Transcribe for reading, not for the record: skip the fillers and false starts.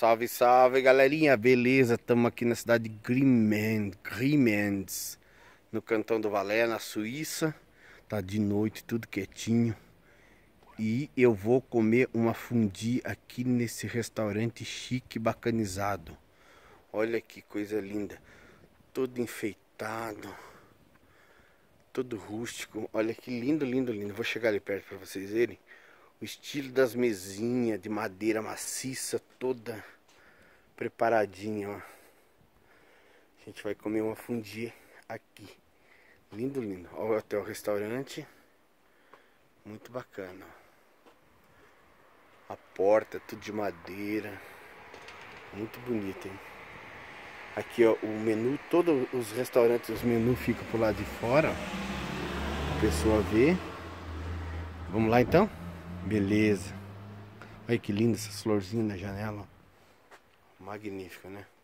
Salve, salve, galerinha, beleza? Estamos aqui na cidade de Grimmenz, no Cantão do Valais, na Suíça. Tá de noite, tudo quietinho. E eu vou comer uma fondue aqui nesse restaurante chique, bacanizado. Olha que coisa linda. Todo enfeitado, todo rústico. Olha que lindo, lindo, lindo. Vou chegar ali perto para vocês verem. O estilo das mesinhas de madeira maciça, toda preparadinha, ó. A gente vai comer uma fondue aqui. Lindo, lindo. Olha até o restaurante. Muito bacana. A porta, tudo de madeira. Muito bonito, hein? Aqui, ó, o menu. Todos os restaurantes, os menus ficam por lá de fora, ó. A pessoa vê. Vamos lá, então? Beleza. Olha que linda essas florzinhas na janela. Magnífico, né?